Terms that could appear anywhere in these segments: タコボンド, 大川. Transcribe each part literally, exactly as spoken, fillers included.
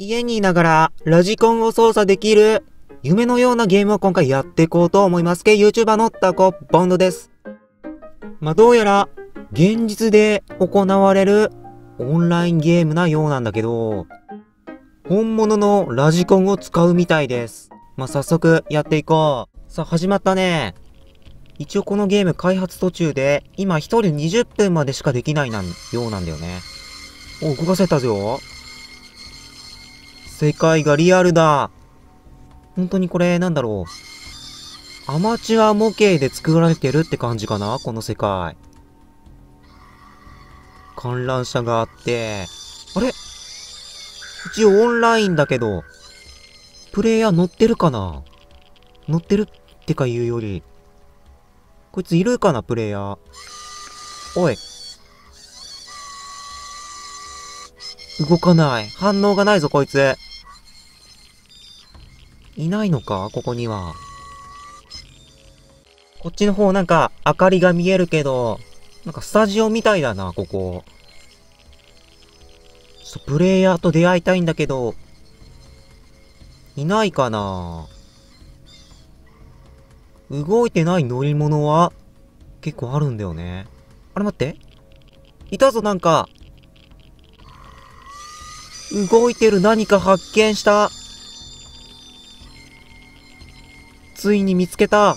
家にいながらラジコンを操作できる夢のようなゲームを今回やっていこうと思いますけど、YouTuber のタコボンドです。まあ、どうやら現実で行われるオンラインゲームなようなんだけど、本物のラジコンを使うみたいです。まあ、早速やっていこう。さあ、始まったね。一応このゲーム開発途中で、今一人にじゅっぷんまでしかできないなんようなんだよね。お、動かせたぞ。世界がリアルだ。本当にこれ、なんだろう。アマチュア模型で作られてるって感じかな、この世界。観覧車があって、あれ？一応オンラインだけど、プレイヤー乗ってるかな？乗ってるってか言うより、こいついるかな、プレイヤー。おい。動かない。反応がないぞ、こいつ。いないのか？ここには。こっちの方なんか明かりが見えるけど、なんかスタジオみたいだな、ここ。ちょっとプレイヤーと出会いたいんだけど、いないかな？動いてない乗り物は結構あるんだよね。あれ待って。いたぞ、なんか。動いてる何か発見した。ついに見つけた。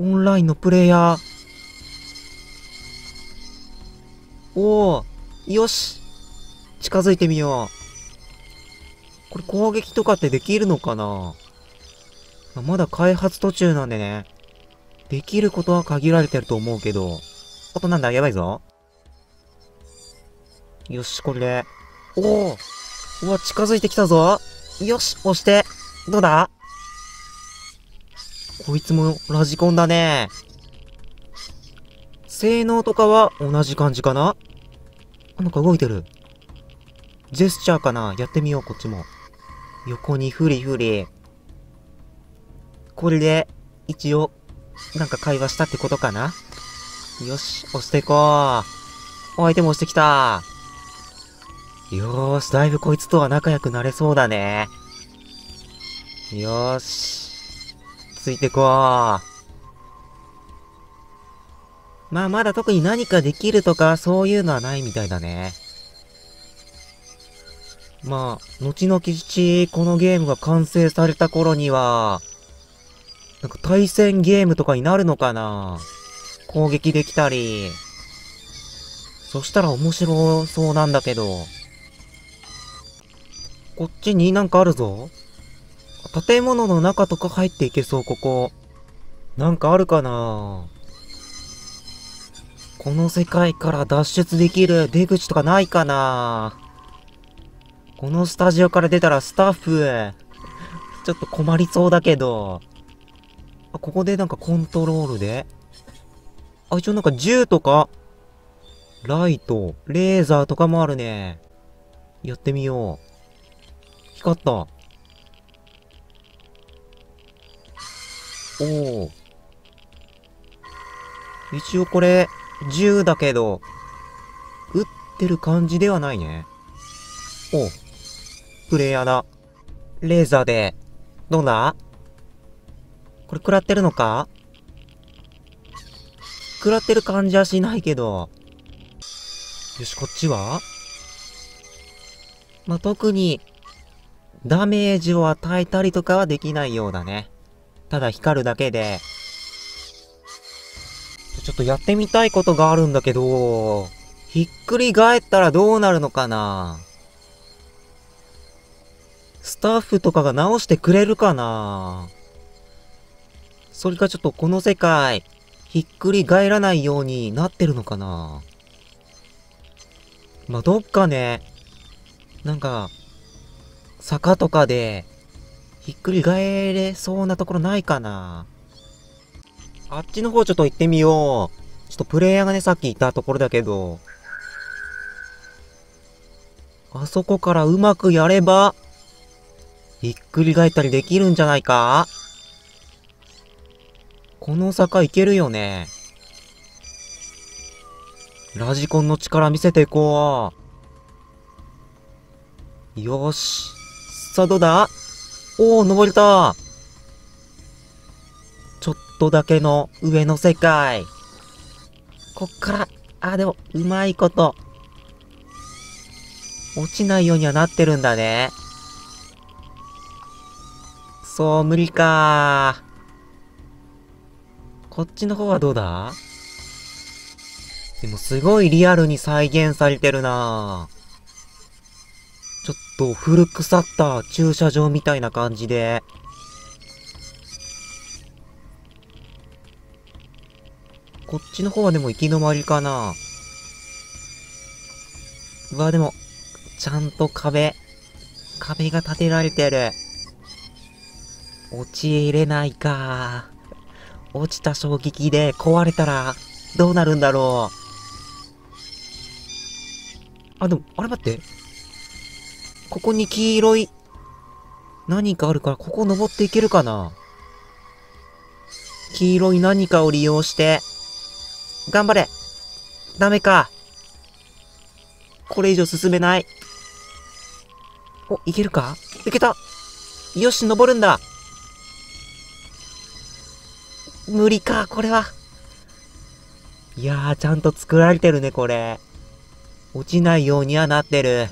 オンラインのプレイヤー。おお、よし。近づいてみよう。これ攻撃とかってできるのかな？まだ開発途中なんでね。できることは限られてると思うけど。あとなんだ、やばいぞ。よし、これで。おお！うわ、近づいてきたぞ。よし、押して。どうだ？こいつもラジコンだね。性能とかは同じ感じかな？なんか動いてる。ジェスチャーかな？やってみよう、こっちも。横にフリフリ。これで、一応、なんか会話したってことかな？よし、押していこう。お相手も押してきた。よーし、だいぶこいつとは仲良くなれそうだね。よーし。ついてこう。まあ、まだ特に何かできるとか、そういうのはないみたいだね。まあ、後々、このゲームが完成された頃には、なんか対戦ゲームとかになるのかな？攻撃できたり。そしたら面白そうなんだけど。こっちになんかあるぞ。建物の中とか入っていけそう、ここ。なんかあるかな？この世界から脱出できる出口とかないかな？このスタジオから出たらスタッフ、ちょっと困りそうだけど。あ、ここでなんかコントロールで。あ、一応なんか銃とか、ライト、レーザーとかもあるね。やってみよう。光った。おお。一応これ、銃だけど、撃ってる感じではないね。おう。プレイヤーだ。レーザーで、どうだ？これ食らってるのか？食らってる感じはしないけど。よし、こっちは？まあ、特に、ダメージを与えたりとかはできないようだね。ただ光るだけで。ちょっとやってみたいことがあるんだけど、ひっくり返ったらどうなるのかな？スタッフとかが直してくれるかな？それかちょっとこの世界、ひっくり返らないようになってるのかな？まあ、どっかね、なんか、坂とかで、ひっくり返れそうなところないかな？あっちの方ちょっと行ってみよう。ちょっとプレイヤーがね、さっきいたところだけど、あそこからうまくやれば、ひっくり返ったりできるんじゃないか？この坂いけるよね。ラジコンの力見せていこう。よし。さあどうだ？おお、登れた。ちょっとだけの上の世界。こっから、あ、でも、うまいこと。落ちないようにはなってるんだね。そう、無理か。こっちの方はどうだ？でもすごいリアルに再現されてるなぁ。ちょっと古腐った駐車場みたいな感じで。こっちの方はでも行き止まりかなぁ。うわ、でも、ちゃんと壁、壁が建てられてる。落ちれないかぁ。落ちた衝撃で壊れたらどうなるんだろう。あ、でも、あれ待って。ここに黄色い何かあるから、ここ登っていけるかな？黄色い何かを利用して、頑張れ！ダメか。これ以上進めない。お、いけるか？いけた！よし、登るんだ！無理か、これは。いやー、ちゃんと作られてるね、これ。落ちないようにはなってる。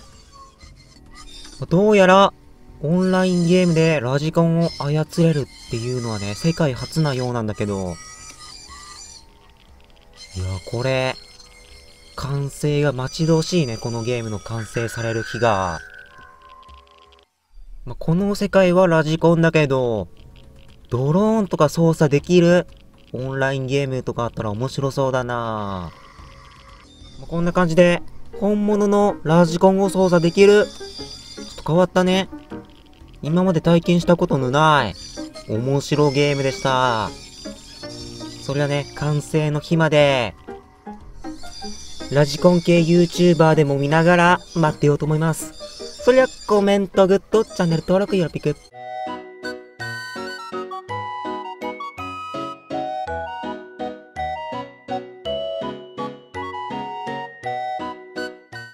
どうやら、オンラインゲームでラジコンを操れるっていうのはね、世界初なようなんだけど。いや、これ、完成が待ち遠しいね、このゲームの完成される日が。ま、この世界はラジコンだけど、ドローンとか操作できるオンラインゲームとかあったら面白そうだなぁ。ま、こんな感じで、本物のラジコンを操作できる。ちょっと変わったね。今まで体験したことのない面白ゲームでした。それはね、完成の日まで、ラジコン系 YouTuber でも見ながら待ってようと思います。それではコメント、グッド、チャンネル登録よろぴく。